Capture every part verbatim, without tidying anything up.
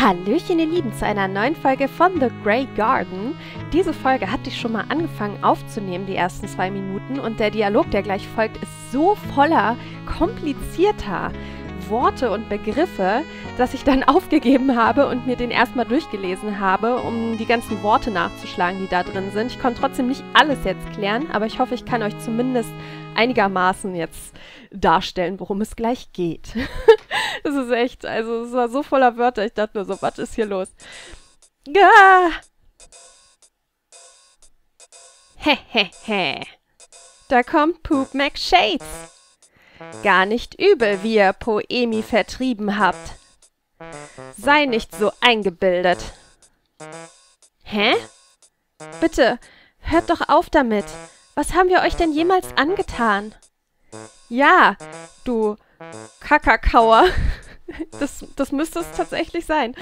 Hallöchen ihr Lieben zu einer neuen Folge von The Gray Garden. Diese Folge hatte ich schon mal angefangen aufzunehmen, die ersten zwei Minuten. Und der Dialog, der gleich folgt, ist so voller komplizierter Worte und Begriffe, dass ich dann aufgegeben habe und mir den erstmal durchgelesen habe, um die ganzen Worte nachzuschlagen, die da drin sind. Ich konnte trotzdem nicht alles jetzt klären, aber ich hoffe, ich kann euch zumindest einigermaßen jetzt darstellen, worum es gleich geht. Das ist echt, also es war so voller Wörter, ich dachte nur so, was ist hier los? Ah! Hehehe, da kommt Poopy McShades. Gar nicht übel, wie ihr Poemi vertrieben habt. Sei nicht so eingebildet. Hä? Bitte, hört doch auf damit. Was haben wir euch denn jemals angetan? Ja, du Kakakauer. Das, das müsste es tatsächlich sein.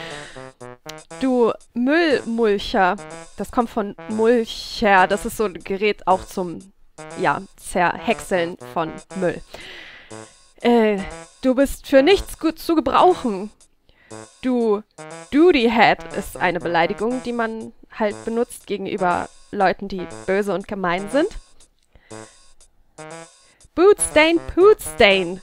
Du Müllmulcher. Das kommt von Mulcher. Das ist so ein Gerät auch zum, ja, Zerhäckseln von Müll. Äh, du bist für nichts gut zu gebrauchen. Du Duty-Head ist eine Beleidigung, die man halt benutzt gegenüber Leuten, die böse und gemein sind. Bootstain, Bootstain.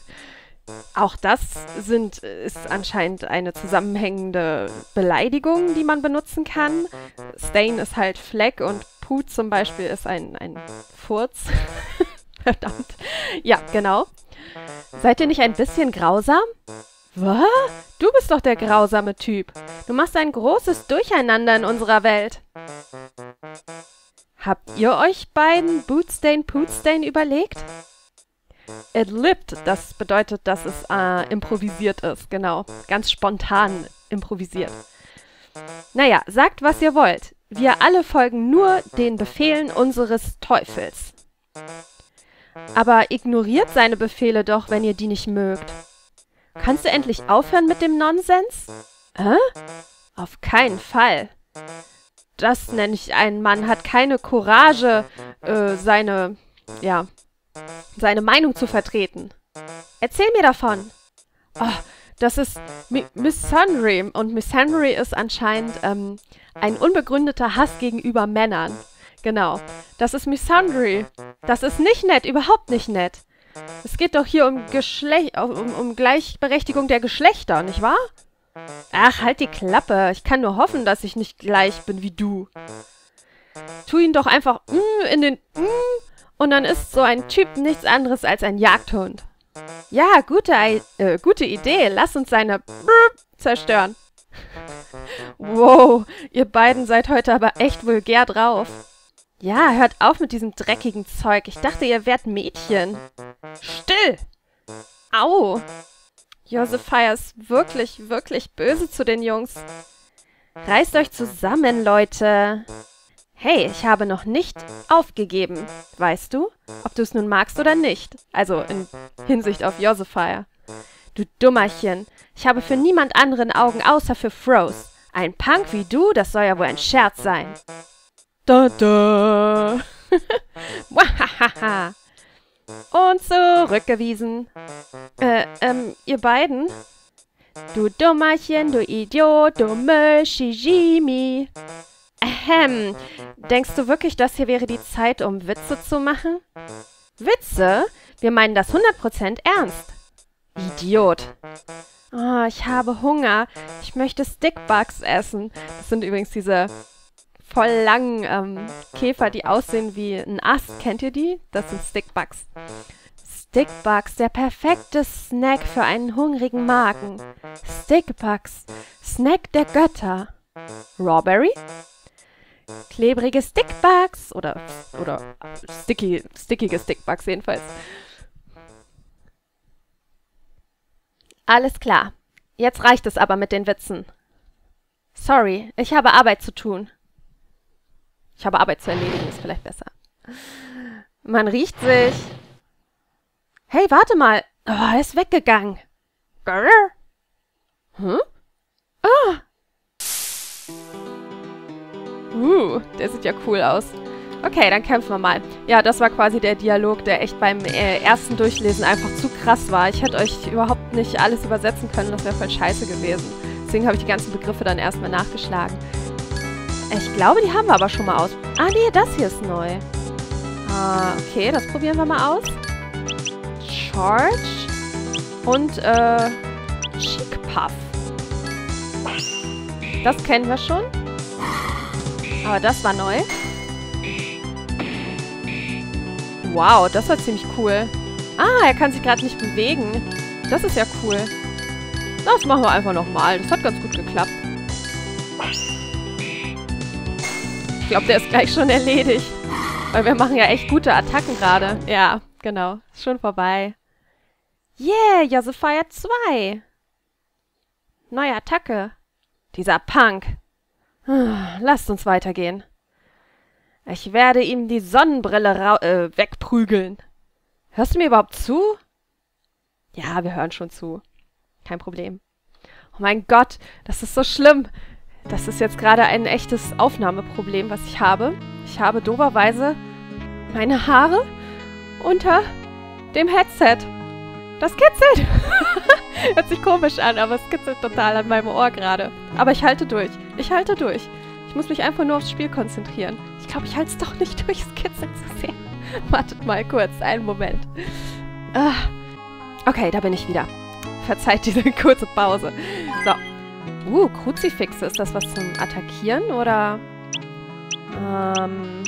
Auch das sind, ist anscheinend eine zusammenhängende Beleidigung, die man benutzen kann. Stain ist halt Fleck und Poot zum Beispiel ist ein, ein Furz. Verdammt. Ja, genau. Seid ihr nicht ein bisschen grausam? Was? Du bist doch der grausame Typ. Du machst ein großes Durcheinander in unserer Welt. Habt ihr euch beiden Bootstain, Bootstain überlegt? Ad-libbed, das bedeutet, dass es äh, improvisiert ist, genau. Ganz spontan improvisiert. Naja, sagt, was ihr wollt. Wir alle folgen nur den Befehlen unseres Teufels. Aber ignoriert seine Befehle doch, wenn ihr die nicht mögt. Kannst du endlich aufhören mit dem Nonsens? Hä? Auf keinen Fall. Das nenne ich einen Mann, hat keine Courage, äh, seine, ja... seine Meinung zu vertreten. Erzähl mir davon. Oh, das ist Misandry. Und Misandry ist anscheinend ähm, ein unbegründeter Hass gegenüber Männern. Genau. Das ist Misandry. Das ist nicht nett, überhaupt nicht nett. Es geht doch hier um, Geschle um, um Gleichberechtigung der Geschlechter, nicht wahr? Ach, halt die Klappe. Ich kann nur hoffen, dass ich nicht gleich bin wie du. Tu ihn doch einfach mm, in den... Mm, und dann ist so ein Typ nichts anderes als ein Jagdhund. Ja, gute, I äh, gute Idee. Lass uns seine Brrr zerstören. Wow, ihr beiden seid heute aber echt vulgär drauf. Ja, hört auf mit diesem dreckigen Zeug. Ich dachte, ihr wärt Mädchen. Still! Au! Yosafire ist wirklich, wirklich böse zu den Jungs. Reißt euch zusammen, Leute. Hey, ich habe noch nicht aufgegeben. Weißt du, ob du es nun magst oder nicht? Also in Hinsicht auf Yosafire. Du Dummerchen, ich habe für niemand anderen Augen außer für Froze. Ein Punk wie du, das soll ja wohl ein Scherz sein. Da da. Und zurückgewiesen. Äh, ähm, ihr beiden? Du Dummerchen, du Idiot, du Müll, Shijimi. Ahem. Denkst du wirklich, das hier wäre die Zeit, um Witze zu machen? Witze? Wir meinen das hundert Prozent ernst. Idiot. Oh, ich habe Hunger. Ich möchte Stickbugs essen. Das sind übrigens diese voll langen ähm, Käfer, die aussehen wie ein Ast. Kennt ihr die? Das sind Stickbugs. Stickbugs, der perfekte Snack für einen hungrigen Magen. Stickbugs, Snack der Götter. Rawberry? Klebrige Stickbugs oder, oder sticky, stickige Stickbugs jedenfalls. Alles klar. Jetzt reicht es aber mit den Witzen. Sorry, ich habe Arbeit zu tun. Ich habe Arbeit zu erledigen, ist vielleicht besser. Man riecht sich. Hey, warte mal. Oh, er ist weggegangen. Grrr. Hm? Ah. Uh, der sieht ja cool aus. Okay, dann kämpfen wir mal. Ja, das war quasi der Dialog, der echt beim äh, ersten Durchlesen einfach zu krass war. Ich hätte euch überhaupt nicht alles übersetzen können, das wäre voll scheiße gewesen. Deswegen habe ich die ganzen Begriffe dann erstmal nachgeschlagen. Ich glaube, die haben wir aber schon mal aus. Ah, nee, das hier ist neu. Ah, okay, das probieren wir mal aus. Charge und, äh, Cheek Puff. Das kennen wir schon. Aber das war neu. Wow, das war ziemlich cool. Ah, er kann sich gerade nicht bewegen. Das ist ja cool. Das machen wir einfach nochmal. Das hat ganz gut geklappt. Ich glaube, der ist gleich schon erledigt. Weil wir machen ja echt gute Attacken gerade. Ja, genau. Ist schon vorbei. Yeah, Yosafire zwei. Neue Attacke. Dieser Punk. Lasst uns weitergehen. Ich werde ihm die Sonnenbrille äh, wegprügeln. Hörst du mir überhaupt zu? Ja, wir hören schon zu. Kein Problem. Oh mein Gott, das ist so schlimm. Das ist jetzt gerade ein echtes Aufnahmeproblem, was ich habe. Ich habe doberweise meine Haare unter dem Headset. Das kitzelt. Hört sich komisch an, aber es kitzelt total an meinem Ohr gerade. Aber ich halte durch. Ich halte durch. Ich muss mich einfach nur aufs Spiel konzentrieren. Ich glaube, ich halte es doch nicht durch, es kitzelt zu sehr. Wartet mal kurz, einen Moment. Ah. Okay, da bin ich wieder. Verzeiht diese kurze Pause. So. Uh, Kruzifixe. Ist das was zum Attackieren, oder? Ähm.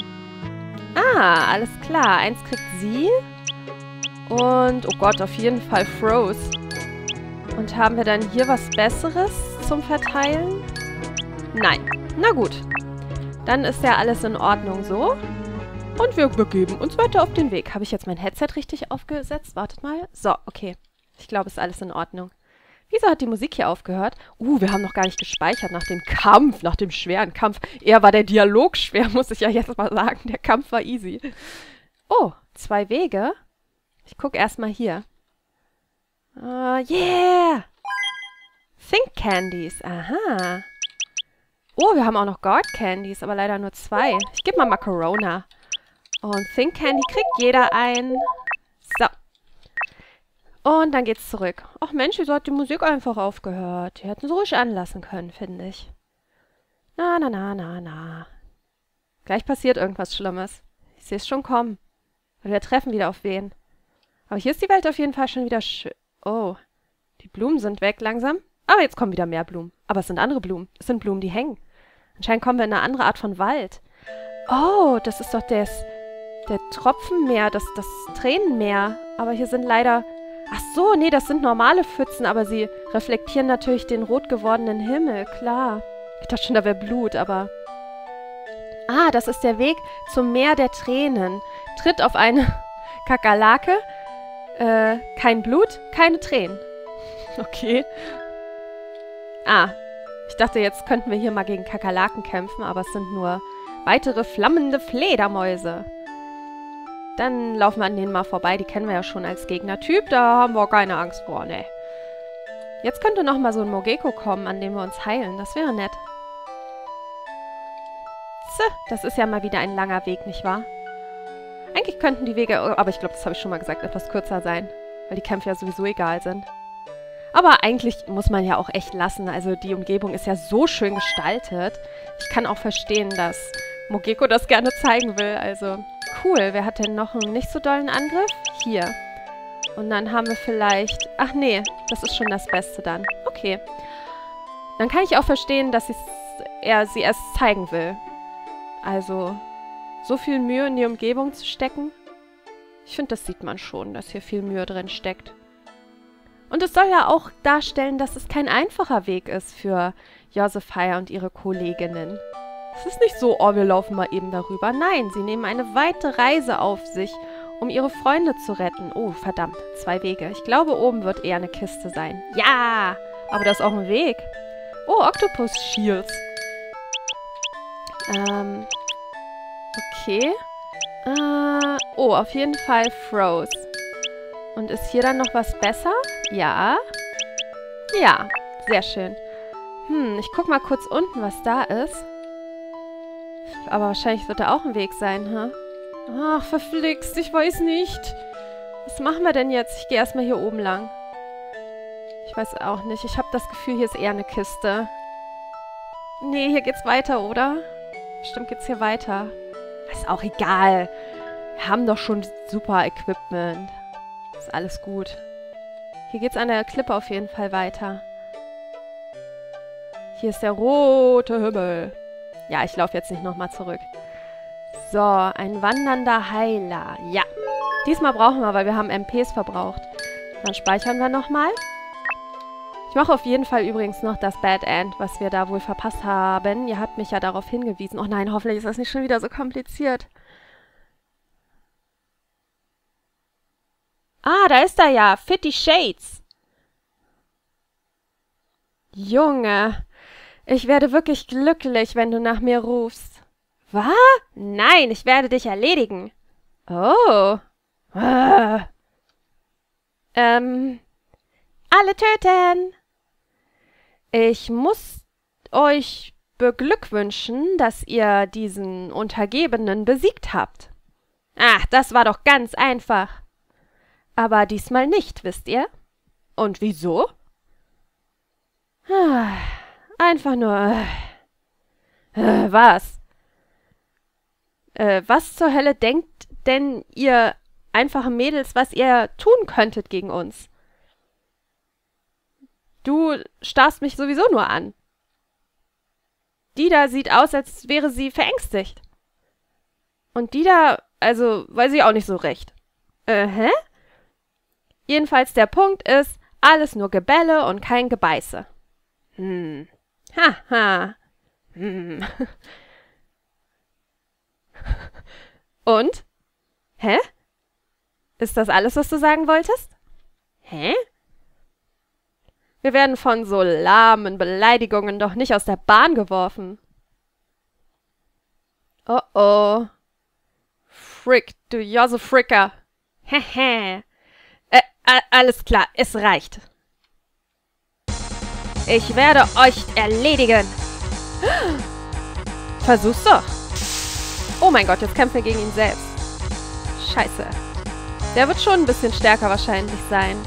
Ah, alles klar. Eins kriegt sie. Und, oh Gott, auf jeden Fall Froze. Und haben wir dann hier was Besseres zum Verteilen? Nein. Na gut. Dann ist ja alles in Ordnung so. Und wir begeben uns weiter auf den Weg. Habe ich jetzt mein Headset richtig aufgesetzt? Wartet mal. So, okay. Ich glaube, ist alles in Ordnung. Wieso hat die Musik hier aufgehört? Uh, wir haben noch gar nicht gespeichert nach dem Kampf, nach dem schweren Kampf. Eher war der Dialog schwer, muss ich ja jetzt mal sagen. Der Kampf war easy. Oh, zwei Wege. Ich gucke erstmal hier. Uh, yeah! Think Candies. Aha. Oh, wir haben auch noch Guard Candies, aber leider nur zwei. Ich gebe mal Macarona. Und Think Candy kriegt jeder ein. So. Und dann geht's zurück. Ach Mensch, wieso hat die Musik einfach aufgehört? Die hätten sie ruhig anlassen können, finde ich. Na, na, na, na, na. Gleich passiert irgendwas Schlimmes. Ich sehe es schon kommen. Und wir treffen wieder auf wen. Aber hier ist die Welt auf jeden Fall schon wieder schön. Oh. Die Blumen sind weg langsam. Aber jetzt kommen wieder mehr Blumen. Aber es sind andere Blumen. Es sind Blumen, die hängen. Anscheinend kommen wir in eine andere Art von Wald. Oh, das ist doch das... Der Tropfenmeer, das, das Tränenmeer. Aber hier sind leider... Ach so, nee, das sind normale Pfützen, aber sie reflektieren natürlich den rot gewordenen Himmel, klar. Ich dachte schon, da wäre Blut, aber... Ah, das ist der Weg zum Meer der Tränen. Tritt auf eine Kakerlake. Äh, kein Blut, keine Tränen. Okay. Ah, ich dachte, jetzt könnten wir hier mal gegen Kakerlaken kämpfen, aber es sind nur weitere flammende Fledermäuse. Dann laufen wir an denen mal vorbei. Die kennen wir ja schon als Gegnertyp. Da haben wir keine Angst vor, ne. Jetzt könnte noch mal so ein Mogeko kommen, an dem wir uns heilen. Das wäre nett. So, das ist ja mal wieder ein langer Weg, nicht wahr? Eigentlich könnten die Wege, aber ich glaube, das habe ich schon mal gesagt, etwas kürzer sein. Weil die Kämpfe ja sowieso egal sind. Aber eigentlich muss man ja auch echt lassen. Also die Umgebung ist ja so schön gestaltet. Ich kann auch verstehen, dass Mogeko das gerne zeigen will, also... Cool, wer hat denn noch einen nicht so dollen Angriff? Hier. Und dann haben wir vielleicht... Ach nee, das ist schon das Beste dann. Okay. Dann kann ich auch verstehen, dass er sie erst zeigen will. Also, so viel Mühe in die Umgebung zu stecken. Ich finde, das sieht man schon, dass hier viel Mühe drin steckt. Und es soll ja auch darstellen, dass es kein einfacher Weg ist für Yosafire und ihre Kolleginnen. Es ist nicht so, oh, wir laufen mal eben darüber. Nein, sie nehmen eine weite Reise auf sich, um ihre Freunde zu retten. Oh, verdammt, zwei Wege. Ich glaube, oben wird eher eine Kiste sein. Ja, aber da ist auch ein Weg. Oh, Octopus Shields. Ähm, okay. Äh, oh, auf jeden Fall Froze. Und ist hier dann noch was besser? Ja. Ja, sehr schön. Hm, ich guck mal kurz unten, was da ist. Aber wahrscheinlich wird da auch ein Weg sein, hä? Ach, verflixt, ich weiß nicht. Was machen wir denn jetzt? Ich gehe erstmal hier oben lang. Ich weiß auch nicht. Ich habe das Gefühl, hier ist eher eine Kiste. Nee, hier geht's weiter, oder? Bestimmt geht's hier weiter. Ist auch egal. Wir haben doch schon super Equipment. Ist alles gut. Hier geht's an der Klippe auf jeden Fall weiter. Hier ist der rote Himmel. Ja, ich laufe jetzt nicht nochmal zurück. So, ein wandernder Heiler. Ja. Diesmal brauchen wir, weil wir haben M Ps verbraucht. Dann speichern wir nochmal. Ich mache auf jeden Fall übrigens noch das Bad End, was wir da wohl verpasst haben. Ihr habt mich ja darauf hingewiesen. Oh nein, hoffentlich ist das nicht schon wieder so kompliziert. Ah, da ist er ja. Fifty Shades. Junge, ich werde wirklich glücklich, wenn du nach mir rufst. Was? Nein, ich werde dich erledigen. Oh. Ah. Ähm, alle töten! Ich muss euch beglückwünschen, dass ihr diesen Untergebenen besiegt habt. Ach, das war doch ganz einfach. Aber diesmal nicht, wisst ihr? Und wieso? Einfach nur... Äh, was? Äh, was zur Hölle denkt denn ihr... einfache Mädels, was ihr tun könntet gegen uns. Du starrst mich sowieso nur an. Die da sieht aus, als wäre sie verängstigt. Und die da, also, weiß ich auch nicht so recht. Äh, hä? Jedenfalls der Punkt ist, alles nur Gebelle und kein Gebeiße. Hm. Haha. Ha. Hm. Und? Hä? Ist das alles, was du sagen wolltest? Hä? Wir werden von so lahmen Beleidigungen doch nicht aus der Bahn geworfen. Oh oh. Frick, du Josefricker. Hehe. äh, alles klar, es reicht. Ich werde euch erledigen. Versuch's doch. Oh mein Gott, jetzt kämpfen wir gegen ihn selbst. Scheiße. Der wird schon ein bisschen stärker wahrscheinlich sein.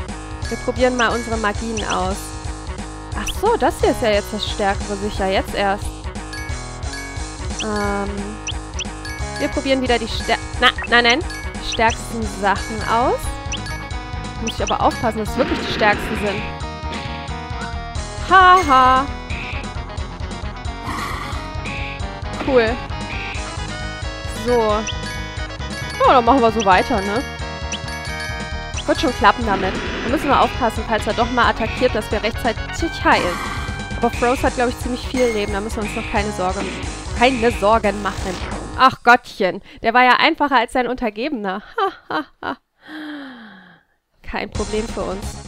Wir probieren mal unsere Magien aus. Ach so, das hier ist ja jetzt das Stärkere, sicher. Jetzt erst. Ähm, wir probieren wieder die Stär... Na, nein, nein. Die stärksten Sachen aus. Muss ich aber aufpassen, dass es wirklich die stärksten sind. Haha. Cool. So. Ja, dann machen wir so weiter, ne? Wird schon klappen damit. Da müssen wir aufpassen, falls er doch mal attackiert, dass wir rechtzeitig heilen. Aber Froze hat, glaube ich, ziemlich viel Leben. Da müssen wir uns noch keine Sorgen, keine Sorgen machen. Ach Gottchen, der war ja einfacher als sein Untergebener. Kein Problem für uns.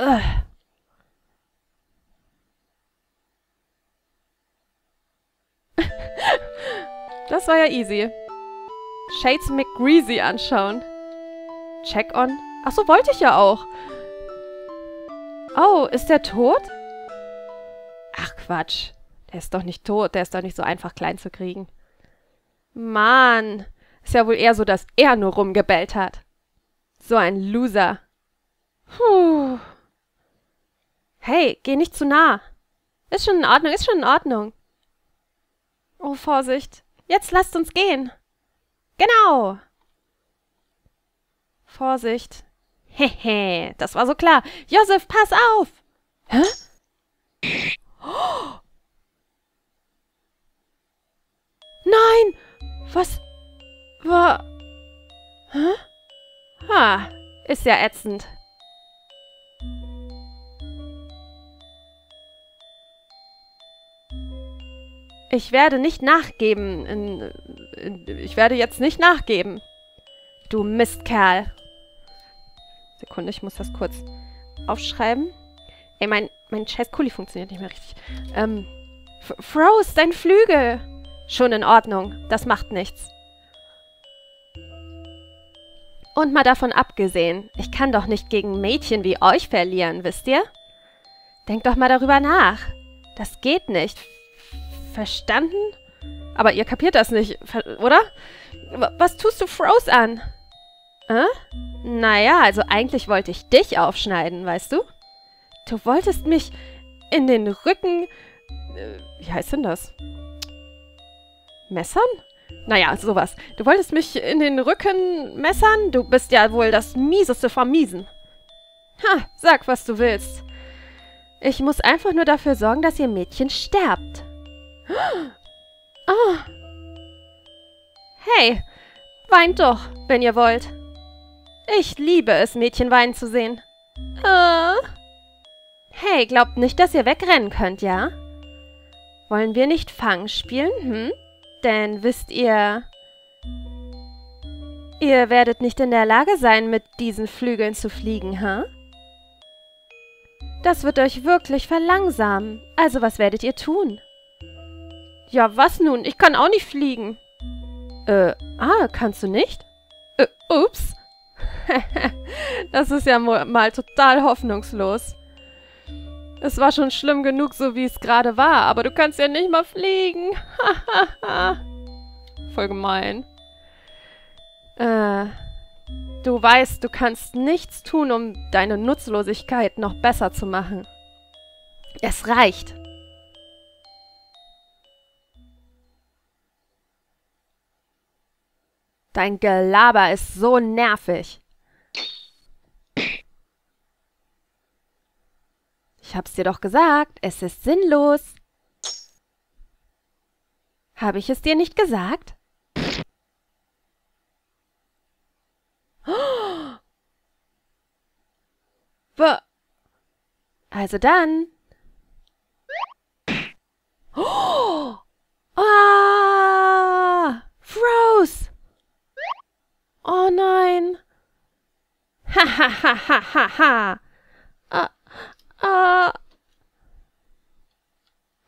Ugh. Das war ja easy. Shades McGreasy anschauen. Check-on? Achso, wollte ich ja auch. Oh, ist der tot? Ach, Quatsch. Der ist doch nicht tot. Der ist doch nicht so einfach klein zu kriegen. Mann. Ist ja wohl eher so, dass er nur rumgebellt hat. So ein Loser. Puh. Hey, geh nicht zu nah. Ist schon in Ordnung, ist schon in Ordnung. Oh, Vorsicht. Jetzt lasst uns gehen. Genau. Vorsicht. Hehe, das war so klar. Josef, pass auf! Hä? Oh. Nein! Was? War... Hä? Ha, ist ja ätzend. Ich werde nicht nachgeben. Ich werde jetzt nicht nachgeben. Du Mistkerl. Sekunde, ich muss das kurz aufschreiben. Ey, mein, mein scheiß Kuli funktioniert nicht mehr richtig. Ähm, Froze, dein Flügel. Schon in Ordnung, das macht nichts. Und mal davon abgesehen, ich kann doch nicht gegen Mädchen wie euch verlieren, wisst ihr? Denkt doch mal darüber nach. Das geht nicht. Verstanden? Aber ihr kapiert das nicht, oder? Was tust du Froze an? Äh? Naja, also eigentlich wollte ich dich aufschneiden, weißt du? Du wolltest mich in den Rücken... Äh, wie heißt denn das? Messern? Naja, sowas. Du wolltest mich in den Rücken messern? Du bist ja wohl das Mieseste vom Miesen. Ha, sag, was du willst. Ich muss einfach nur dafür sorgen, dass ihr Mädchen sterbt. Oh. Hey, weint doch, wenn ihr wollt. Ich liebe es, Mädchen weinen zu sehen. Oh. Hey, glaubt nicht, dass ihr wegrennen könnt, ja? Wollen wir nicht Fang spielen, hm? Denn wisst ihr... Ihr werdet nicht in der Lage sein, mit diesen Flügeln zu fliegen, ha? Das wird euch wirklich verlangsamen. Also was werdet ihr tun? Ja, was nun? Ich kann auch nicht fliegen. Äh, ah, kannst du nicht? Äh, ups. Das ist ja mal total hoffnungslos. Es war schon schlimm genug, so wie es gerade war, aber du kannst ja nicht mal fliegen. Voll gemein. Äh, du weißt, du kannst nichts tun, um deine Nutzlosigkeit noch besser zu machen. Es reicht. Dein Gelaber ist so nervig. Ich hab's dir doch gesagt, es ist sinnlos. Habe ich es dir nicht gesagt? Oh. Also dann. Oh. Ah! Froze! Oh nein! Ha ha ha ha ha ha! Ah. Ah.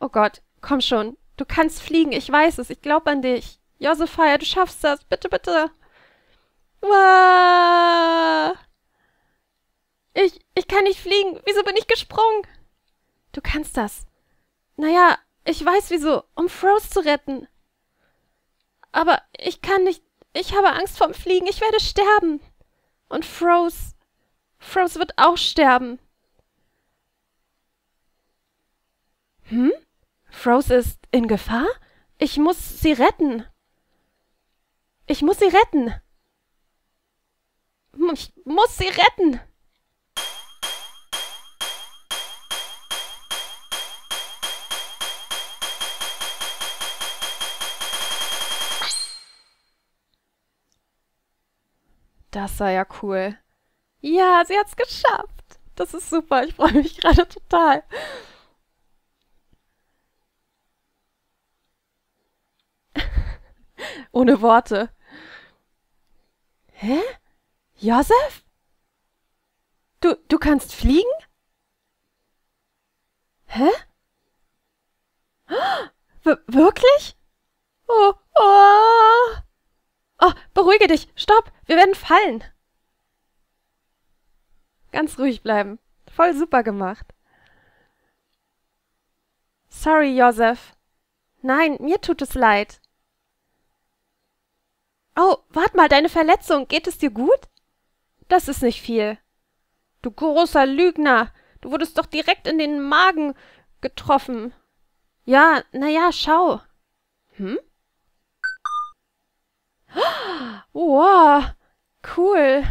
Oh Gott, komm schon. Du kannst fliegen, ich weiß es. Ich glaube an dich. Yosafire, du schaffst das. Bitte, bitte. Wow. Ich, ich kann nicht fliegen. Wieso bin ich gesprungen? Du kannst das. Naja, ich weiß wieso. Um Froze zu retten. Aber ich kann nicht... Ich habe Angst vorm Fliegen. Ich werde sterben. Und Froze... Froze wird auch sterben. Hm? Froze ist in Gefahr? Ich muss sie retten. Ich muss sie retten. Ich muss sie retten. Das war ja cool. Ja, sie hat's geschafft. Das ist super. Ich freue mich gerade total. Ohne Worte. Hä? Josef? Du, du kannst fliegen? Hä? W- wirklich? Oh, oh. Oh, beruhige dich. Stopp, wir werden fallen. Ganz ruhig bleiben. Voll super gemacht. Sorry, Josef. Nein, mir tut es leid. Oh, warte mal, deine Verletzung, geht es dir gut? Das ist nicht viel. Du großer Lügner, du wurdest doch direkt in den Magen getroffen. Ja, naja, schau. Hm? Wow, cool.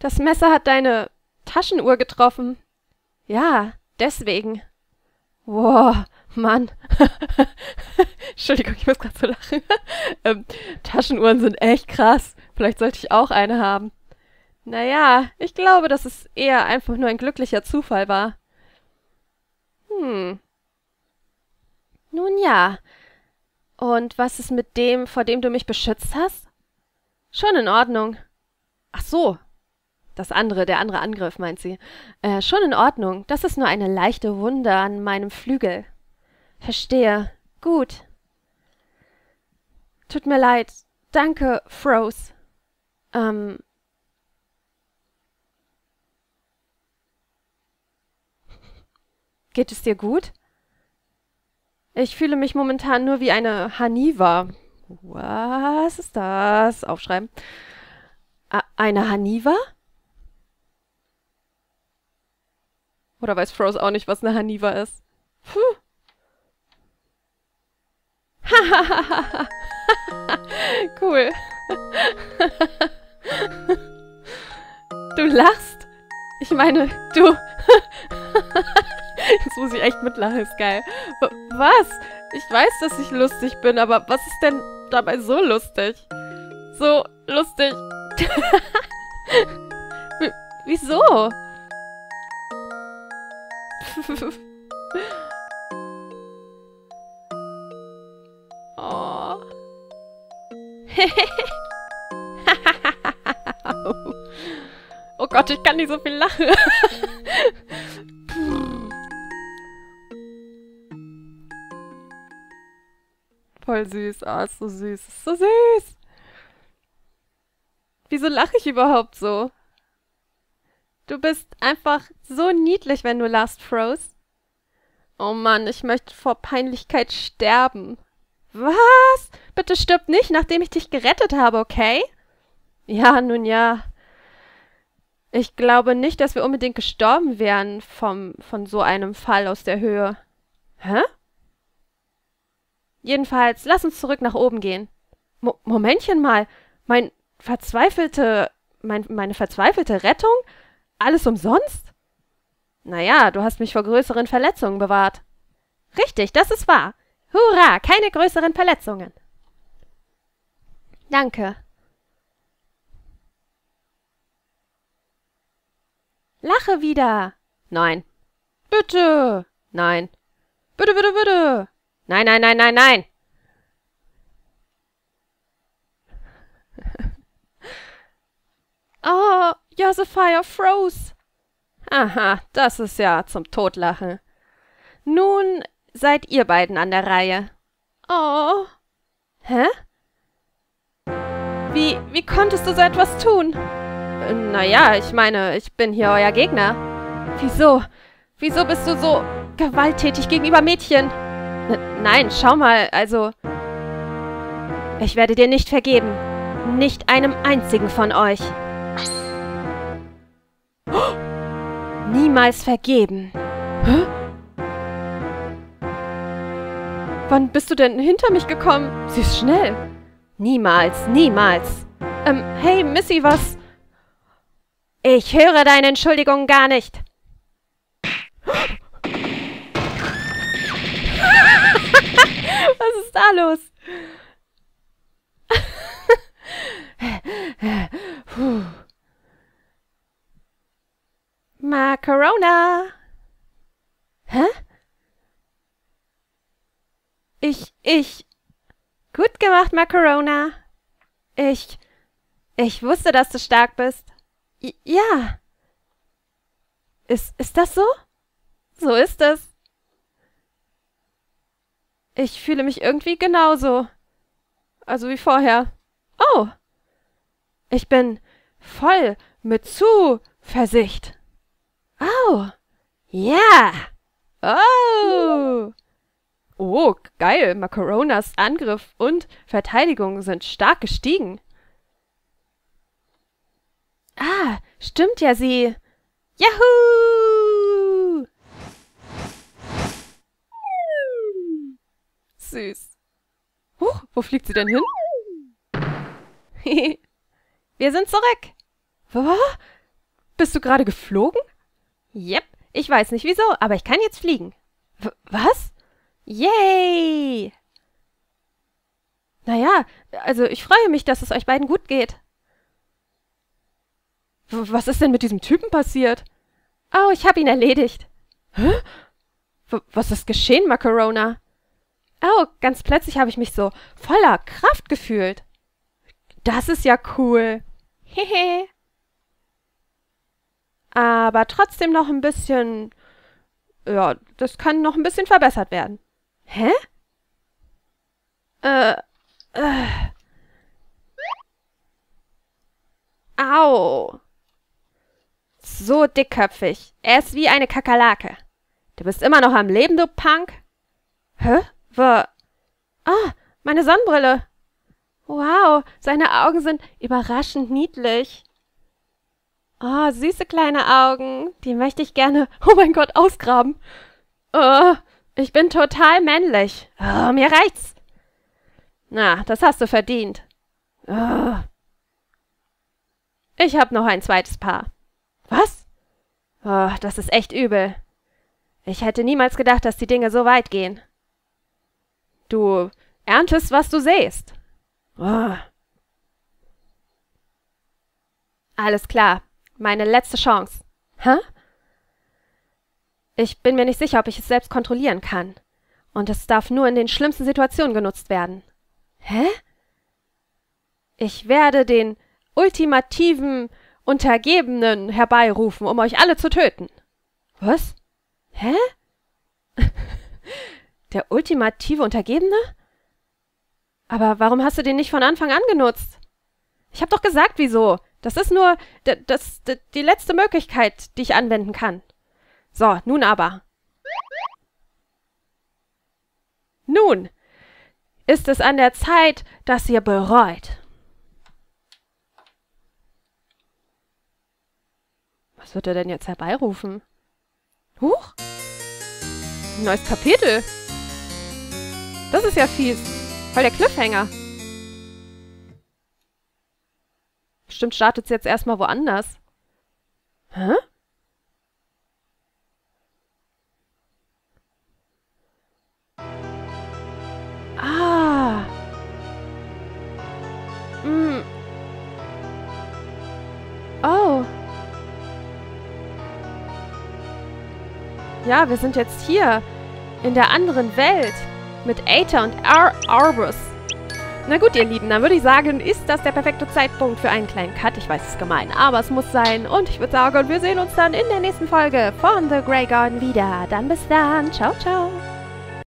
Das Messer hat deine Taschenuhr getroffen. Ja, deswegen. Wow. Mann. Entschuldigung, ich muss gerade so lachen. ähm, Taschenuhren sind echt krass. Vielleicht sollte ich auch eine haben. Naja, ich glaube, dass es eher einfach nur ein glücklicher Zufall war. Hm. Nun ja. Und was ist mit dem, vor dem du mich beschützt hast? Schon in Ordnung. Ach so. Das andere, der andere Angriff, meint sie. Äh, schon in Ordnung. Das ist nur eine leichte Wunde an meinem Flügel. Verstehe. Gut. Tut mir leid. Danke, Froze. Ähm. Geht es dir gut? Ich fühle mich momentan nur wie eine Haniva. Was ist das? Aufschreiben. Eine Haniva? Oder weiß Froze auch nicht, was eine Haniva ist? Puh. Hahaha. Cool. Du lachst? Ich meine, du... Jetzt muss ich echt mitlachen, ist geil. Was? Ich weiß, dass ich lustig bin, aber was ist denn dabei so lustig? So lustig. Wieso? Oh. Oh Gott, ich kann nicht so viel lachen. Voll süß. Ah, oh, ist so süß. Ist so süß. Wieso lache ich überhaupt so? Du bist einfach so niedlich, wenn du lachst, Froze. Oh Mann, ich möchte vor Peinlichkeit sterben. Was? Bitte stirb nicht, nachdem ich dich gerettet habe, okay? Ja, nun ja. Ich glaube nicht, dass wir unbedingt gestorben wären vom, von so einem Fall aus der Höhe. Hä? Jedenfalls, lass uns zurück nach oben gehen. Mo- Momentchen mal, mein... Verzweifelte, mein, meine verzweifelte Rettung? Alles umsonst? Naja, du hast mich vor größeren Verletzungen bewahrt. Richtig, das ist wahr. Hurra, keine größeren Verletzungen. Danke. Lache wieder. Nein. Bitte. Nein. Bitte, bitte, bitte. Nein, nein, nein, nein, nein. Oh, Yosafire, Froze. Aha, das ist ja zum Totlachen. Nun seid ihr beiden an der Reihe. Oh. Hä? Wie, wie konntest du so etwas tun? Naja, ich meine, ich bin hier euer Gegner. Wieso? Wieso bist du so gewalttätig gegenüber Mädchen? N- nein, schau mal, also... Ich werde dir nicht vergeben. Nicht einem einzigen von euch. Niemals vergeben. Hä? Wann bist du denn hinter mich gekommen? Sie ist schnell. Niemals, niemals. Ähm, hey, Missy, was? Ich höre deine Entschuldigungen gar nicht. Was ist da los? Puh. Macarona! Hä? Ich, ich... Gut gemacht, Macarona! Ich... Ich wusste, dass du stark bist. I- ja! Ist, ist das so? So ist es. Ich fühle mich irgendwie genauso. Also wie vorher. Oh! Ich bin voll mit Zuversicht. Oh, ja. Yeah. Oh. Oh, geil. Macaronas Angriff und Verteidigung sind stark gestiegen. Ah, stimmt ja sie. Yahoo! Süß. Huch, wo fliegt sie denn hin? Wir sind zurück. Wo? Bist du gerade geflogen? Yep, ich weiß nicht wieso, aber ich kann jetzt fliegen. W- was? Yay! Naja, also ich freue mich, dass es euch beiden gut geht. W- was ist denn mit diesem Typen passiert? Oh, ich habe ihn erledigt. Hä? W- was ist geschehen, Macarona? Oh, ganz plötzlich habe ich mich so voller Kraft gefühlt. Das ist ja cool. Hehe. Aber trotzdem noch ein bisschen... Ja, das kann noch ein bisschen verbessert werden. Hä? Äh... äh. Au! So dickköpfig. Er ist wie eine Kakerlake. Du bist immer noch am Leben, du Punk. Hä? Wo? Ah, meine Sonnenbrille. Wow, seine Augen sind überraschend niedlich. Oh, süße kleine Augen. Die möchte ich gerne, oh mein Gott, ausgraben. Oh, ich bin total männlich. Oh, mir reicht's. Na, das hast du verdient. Oh. Ich habe noch ein zweites Paar. Was? Oh, das ist echt übel. Ich hätte niemals gedacht, dass die Dinge so weit gehen. Du erntest, was du sähst. Oh. Alles klar. Meine letzte Chance. Hä? Ich bin mir nicht sicher, ob ich es selbst kontrollieren kann. Und es darf nur in den schlimmsten Situationen genutzt werden. Hä? Ich werde den ultimativen Untergebenen herbeirufen, um euch alle zu töten. Was? Hä? Der ultimative Untergebene? Aber warum hast du den nicht von Anfang an genutzt? Ich habe doch gesagt, wieso. Das ist nur das, das, die letzte Möglichkeit, die ich anwenden kann. So, nun aber. Nun ist es an der Zeit, dass ihr bereut. Was wird er denn jetzt herbeirufen? Huch! Neues Kapitel! Das ist ja fies. Voll der Cliffhanger. Bestimmt startet es jetzt erstmal woanders. Hä? Ah! Hm. Oh! Ja, wir sind jetzt hier, in der anderen Welt, mit Aether und Arbus. Na gut, ihr Lieben, dann würde ich sagen, ist das der perfekte Zeitpunkt für einen kleinen Cut. Ich weiß, es ist gemein, aber es muss sein. Und ich würde sagen, wir sehen uns dann in der nächsten Folge von The Gray Garden wieder. Dann bis dann. Ciao, ciao.